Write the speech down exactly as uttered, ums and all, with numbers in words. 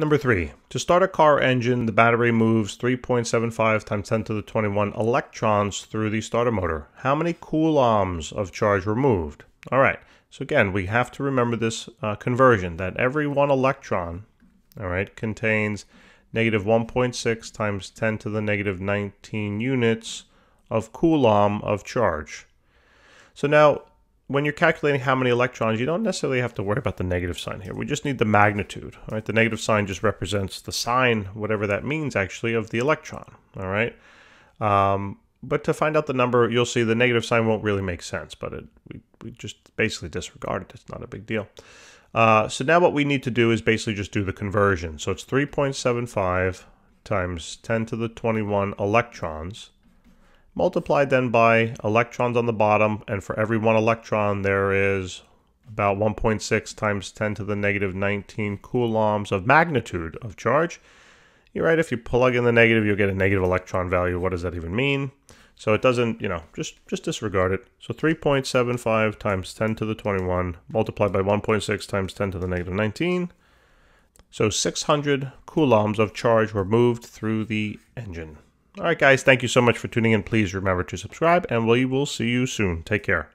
Number three, to start a car engine, the battery moves three point seven five times ten to the twenty-one electrons through the starter motor. How many coulombs of charge were moved? All right, so again, we have to remember this uh, conversion, that every one electron, all right, contains negative one point six times ten to the negative nineteen units of coulomb of charge. So now, when you're calculating how many electrons, you don't necessarily have to worry about the negative sign here. We just need the magnitude, all right? The negative sign just represents the sign, whatever that means actually, of the electron, all right? Um, but to find out the number, you'll see the negative sign won't really make sense, but it, we, we just basically disregard it. It's not a big deal. Uh, so now what we need to do is basically just do the conversion. So it's three point seven five times ten to the twenty-one electrons, multiplied then by electrons on the bottom, and for every one electron there is about one point six times ten to the negative nineteen coulombs of magnitude of charge. You're right, if you plug in the negative, you'll get a negative electron value. What does that even mean? So it doesn't, you know, just, just disregard it. So three point seven five times ten to the twenty-one multiplied by one point six times ten to the negative nineteen. So six hundred coulombs of charge were moved through the engine. All right, guys, thank you so much for tuning in. Please remember to subscribe, and we will see you soon. Take care.